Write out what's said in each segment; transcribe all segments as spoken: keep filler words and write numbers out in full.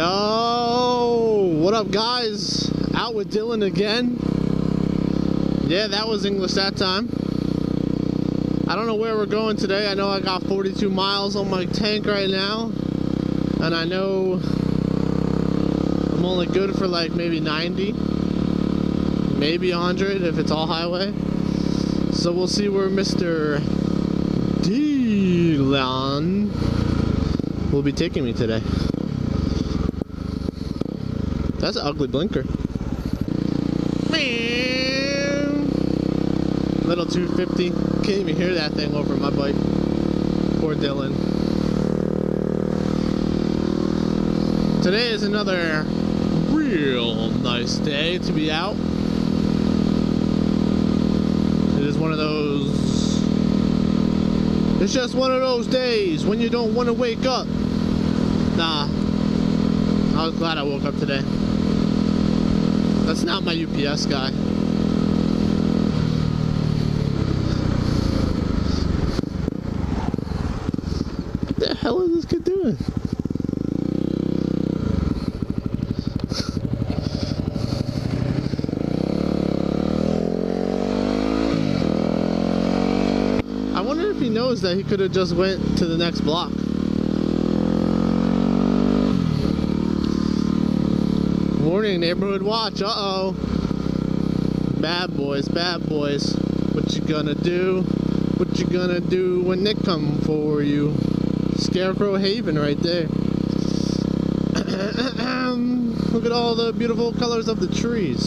Yo, what up guys? Out with Dylan again. Yeah, that was English that time. I don't know where we're going today. I know I got forty-two miles on my tank right now, and I know I'm only good for like maybe ninety, maybe one hundred if it's all highway. So we'll see where Mister Dylan will be taking me today. That's an ugly blinker. Little two fifty. Can't even hear that thing over my bike. Poor Dylan. Today is another real nice day to be out. It is one of those... It's just one of those days when you don't want to wake up. Nah. I was glad I woke up today. That's not my U P S guy. What the hell is this kid doing? I wonder if he knows that he could have just went to the next block. Morning neighborhood watch. Uh-oh. Bad boys, bad boys. What you gonna do? What you gonna do when they come for you? Scarecrow Haven right there. Look at all the beautiful colors of the trees.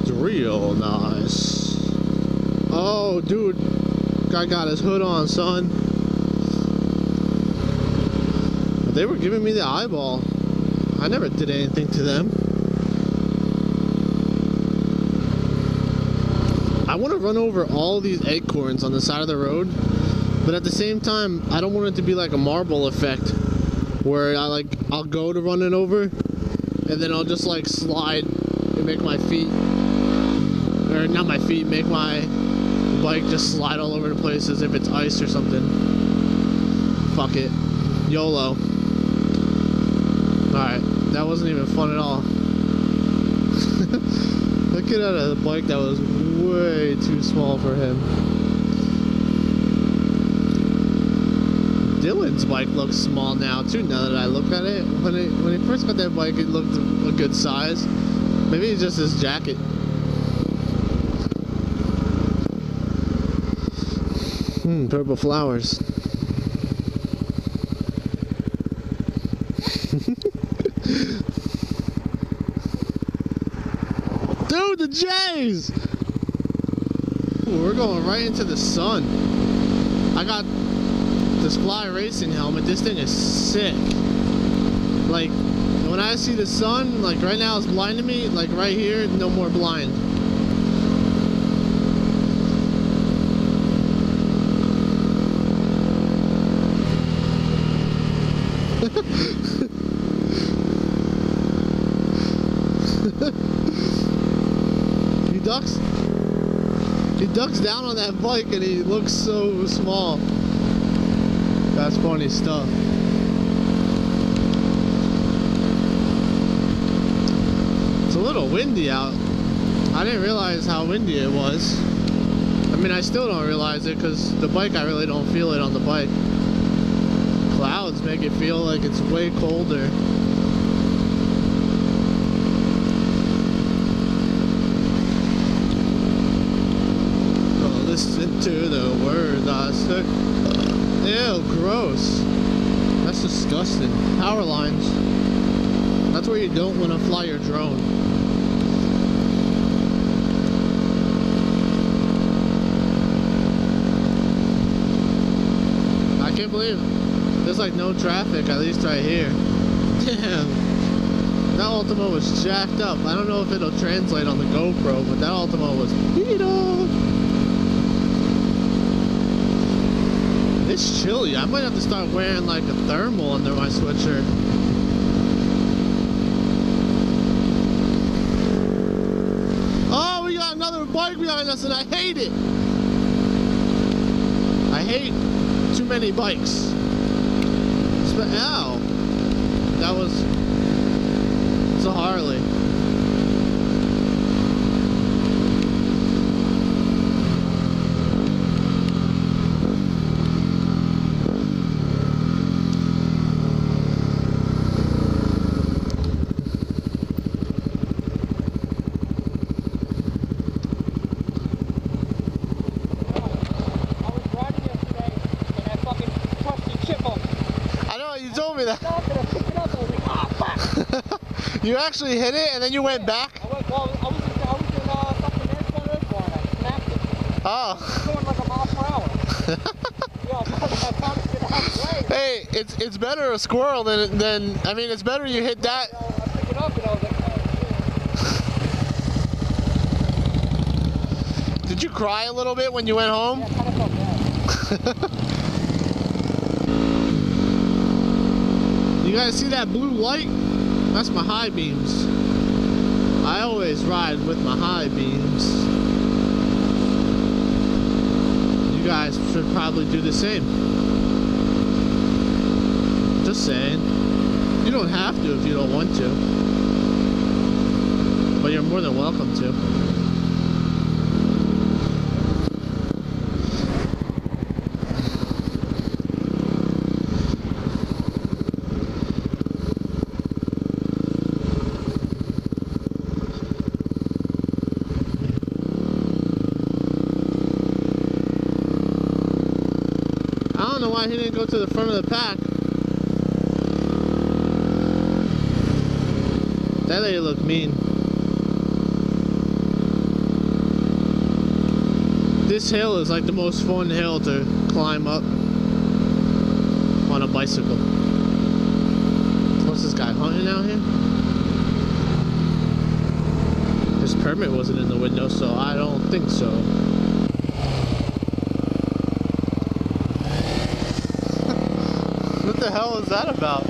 It's real nice. Oh, dude. Guy got his hood on, son. They were giving me the eyeball. I never did anything to them. I want to run over all these acorns on the side of the road, but at the same time, I don't want it to be like a marble effect where I like I'll go to run it over and then I'll just like slide and make my feet, or not my feet, make my bike just slide all over the place as if it's ice or something. Fuck it. YOLO. Alright, that wasn't even fun at all. The kid out of the bike, that was way too small for him. Dylan's bike looks small now too, now that I look at it. When it, when he first got that bike, it looked a good size. Maybe it's just his jacket. Hmm, purple flowers. Dude, the J's! Ooh, we're going right into the sun. I got this Fly Racing helmet. This thing is sick. Like, when I see the sun, like right now it's blinding me. Like right here, no more blind. He ducks he ducks down on that bike and he looks so small. That's funny stuff. It's a little windy out. I didn't realize how windy it was. I mean, I still don't realize it because the bike, I really don't feel it on the bike. Clouds make it feel like it's way colder. Listen to the words I said. Ew, gross. That's disgusting. Power lines. That's where you don't want to fly your drone. I can't believe it. There's like no traffic, at least right here. Damn. That Ultima was jacked up. I don't know if it'll translate on the GoPro, but that Ultima was beat up. It's chilly. I might have to start wearing like a thermal under my sweatshirt. Oh, we got another bike behind us and I hate it. I hate too many bikes. Ow. that was, it's a Harley. You actually hit it and then you went back? I went, well, I was in, I was in uh, fucking airport airport and I snapped it. Oh. I was going like a mile per hour. Yeah, I thought it was going to have to. Hey, it's, it's better a squirrel than, than, I mean, it's better you hit that. You know, I picked it up and I was like, oh, shit. Did you cry a little bit when you went home? Yeah, I kind of felt bad. You guys see that blue light? That's my high beams. I always ride with my high beams. You guys should probably do the same. Just saying. You don't have to if you don't want to. But you're more than welcome to. Why he didn't go to the front of the pack. That lady looked mean. This hill is like the most fun hill to climb up on a bicycle. What's this guy hunting out here? His permit wasn't in the window, so I don't think so. What the hell is that about?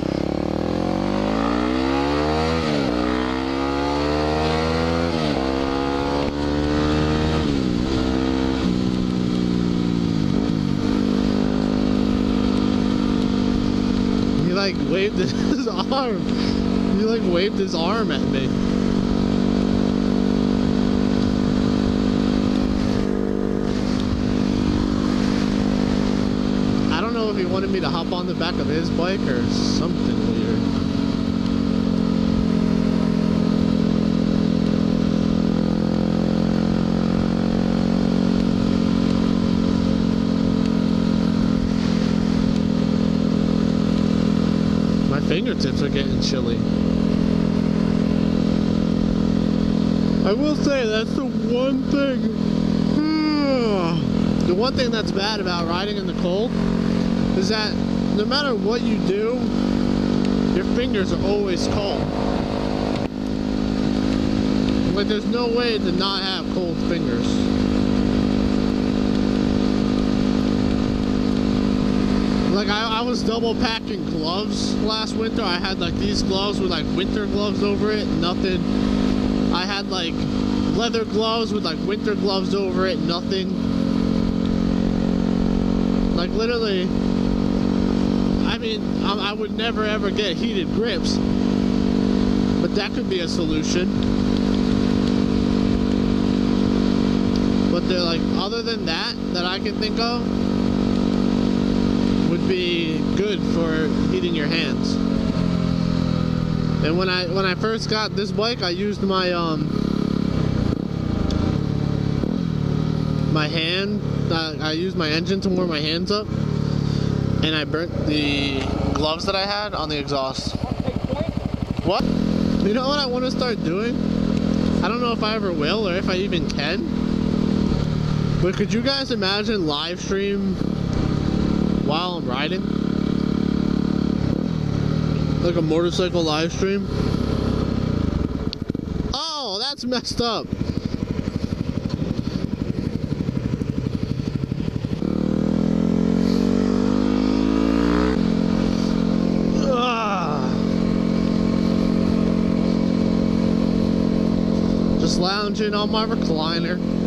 He like waved his arm. He like waved his arm at me. If he wanted me to hop on the back of his bike or something weird. My fingertips are getting chilly. I will say that's the one thing. The one thing that's bad about riding in the cold is that no matter what you do, your fingers are always cold. Like there's no way to not have cold fingers. Like I, I was double packing gloves last winter. I had like these gloves with like winter gloves over it, nothing. I had like leather gloves with like winter gloves over it, nothing. Like literally, I mean, I would never ever get heated grips, but that could be a solution. But they're like, other than that, that I can think of, would be good for heating your hands. And when I when I first got this bike, I used my um my hand. Uh, I used my engine to warm my hands up, and I burnt the gloves that I had on the exhaust. What? You know what I want to start doing? I don't know if I ever will or if I even can, but could you guys imagine live stream while I'm riding? Like a motorcycle live stream? Oh, that's messed up. Lounging on my recliner.